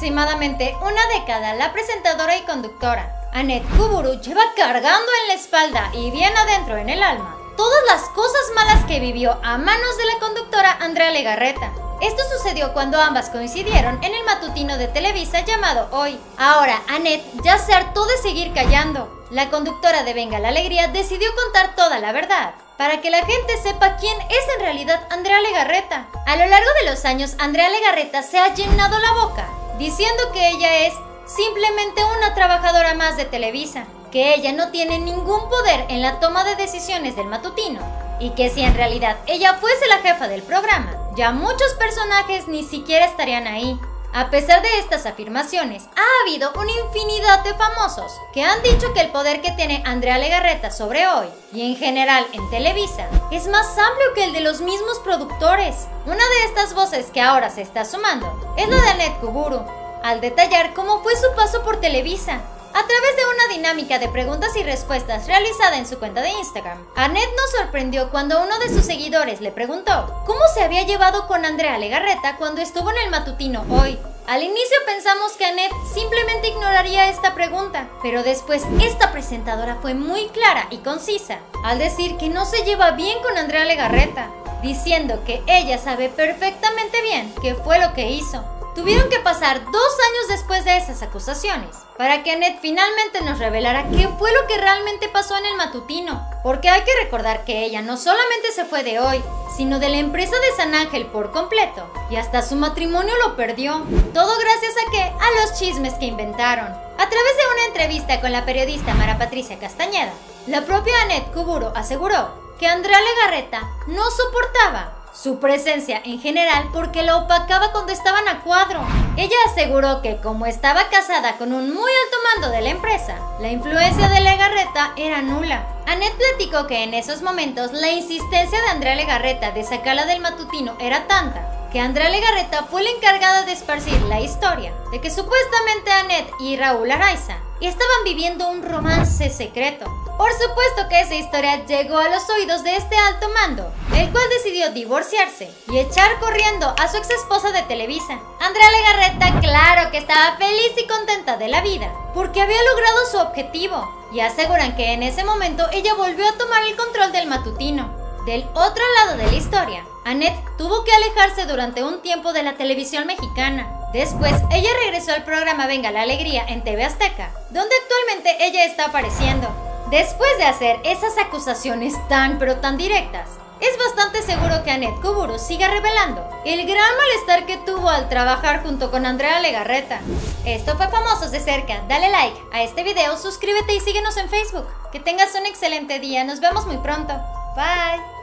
aproximadamente una década, la presentadora y conductora Annette Cuburu lleva cargando en la espalda y bien adentro en el alma todas las cosas malas que vivió a manos de la conductora Andrea Legarreta. Esto sucedió cuando ambas coincidieron en el matutino de Televisa llamado Hoy. Ahora, Annette ya se hartó de seguir callando. La conductora de Venga la Alegría decidió contar toda la verdad, para que la gente sepa quién es en realidad Andrea Legarreta. A lo largo de los años, Andrea Legarreta se ha llenado la boca, diciendo que ella es simplemente una trabajadora más de Televisa, que ella no tiene ningún poder en la toma de decisiones del matutino, y que si en realidad ella fuese la jefa del programa, ya muchos personajes ni siquiera estarían ahí. A pesar de estas afirmaciones, ha habido una infinidad de famosos que han dicho que el poder que tiene Andrea Legarreta sobre Hoy y en general en Televisa es más amplio que el de los mismos productores. Una de estas voces que ahora se está sumando es la de Annette Cuburu, al detallar cómo fue su paso por Televisa. A través de una dinámica de preguntas y respuestas realizada en su cuenta de Instagram, Annette nos sorprendió cuando uno de sus seguidores le preguntó cómo se había llevado con Andrea Legarreta cuando estuvo en el matutino Hoy. Al inicio pensamos que Annette simplemente ignoraría esta pregunta, pero después esta presentadora fue muy clara y concisa al decir que no se lleva bien con Andrea Legarreta, diciendo que ella sabe perfectamente bien qué fue lo que hizo. Tuvieron que pasar 2 años después de esas acusaciones para que Annette finalmente nos revelara qué fue lo que realmente pasó en el matutino, porque hay que recordar que ella no solamente se fue de Hoy, sino de la empresa de San Ángel por completo, y hasta su matrimonio lo perdió, todo gracias a que a los chismes que inventaron. A través de una entrevista con la periodista Mara Patricia Castañeda, la propia Annette Cuburu aseguró que Andrea Legarreta no soportaba su presencia en general porque la opacaba cuando estaban a cuadro. Ella aseguró que como estaba casada con un muy alto mando de la empresa, la influencia de Legarreta era nula. Annette platicó que en esos momentos la insistencia de Andrea Legarreta de sacarla del matutino era tanta que Andrea Legarreta fue la encargada de esparcir la historia de que supuestamente Annette y Raúl Araiza estaban viviendo un romance secreto. Por supuesto que esa historia llegó a los oídos de este alto mando, el cual decidió divorciarse y echar corriendo a su ex esposa de Televisa. Andrea Legarreta, claro que estaba feliz y contenta de la vida, porque había logrado su objetivo, y aseguran que en ese momento ella volvió a tomar el control del matutino. Del otro lado de la historia, Annette tuvo que alejarse durante un tiempo de la televisión mexicana. Después, ella regresó al programa Venga la Alegría en TV Azteca, donde actualmente ella está apareciendo. Después de hacer esas acusaciones tan pero tan directas, es bastante seguro que Annette Cuburu siga revelando el gran malestar que tuvo al trabajar junto con Andrea Legarreta. Esto fue Famosos de Cerca. Dale like a este video, suscríbete y síguenos en Facebook. Que tengas un excelente día, nos vemos muy pronto. Bye.